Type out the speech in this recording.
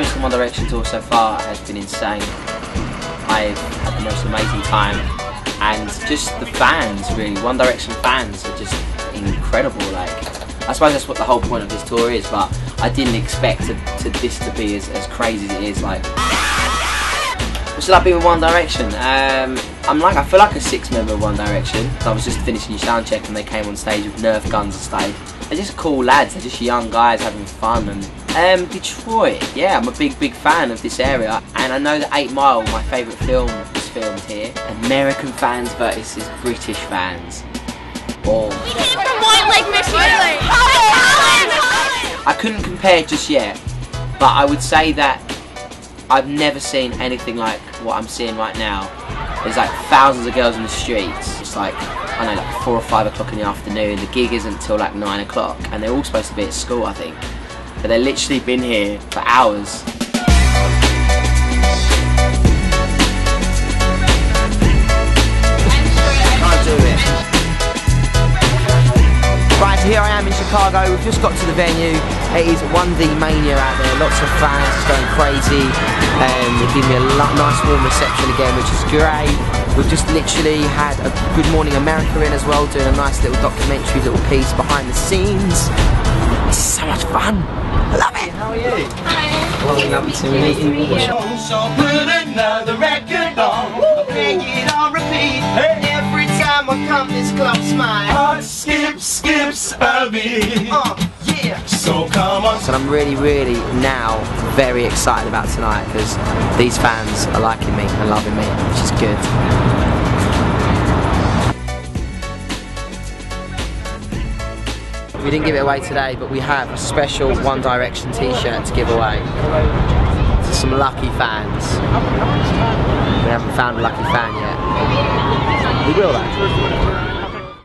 experience with One Direction tour so far has been insane. I've had the most amazing time, and just the fans really, One Direction fans are just incredible. Like, I suppose that's what the whole point of this tour is, but I didn't expect this to be as crazy as it is. Like, what's it like being with One Direction? I feel like a sixth member of One Direction. I was just finishing your sound check and they came on stage with Nerf guns on stage. They're just cool lads, they're just young guys having fun. And Detroit, yeah, I'm a big fan of this area, and I know that 8 Mile, my favourite film, is filmed here. American fans versus British fans. Oh. We came from White Lake, Michigan. Oh, I couldn't compare just yet, but I would say that I've never seen anything like what I'm seeing right now. There's like thousands of girls in the streets. It's like, I don't know, like 4 or 5 o'clock in the afternoon. The gig isn't till like 9 o'clock, and they're all supposed to be at school, I think. But they've literally been here for hours. Can't do it. Right, so here I am in Chicago. We've just got to the venue. It is 1D Mania out there. Lots of fans, it's going crazy. They give me a nice warm reception again, which is great. We've just literally had a Good Morning America in as well, doing a nice little documentary, little piece behind the scenes. This is so much fun. I love it. How are you? Hi. Well, lovely to meet you. So put another record on. Pick it on repeat. Every time I come this close, my heart skips a beat. So come on. So I'm really now very excited about tonight, because these fans are liking me and loving me, which is good. We didn't give it away today, but we have a special One Direction t-shirt to give away to some lucky fans. We haven't found a lucky fan yet. We will though.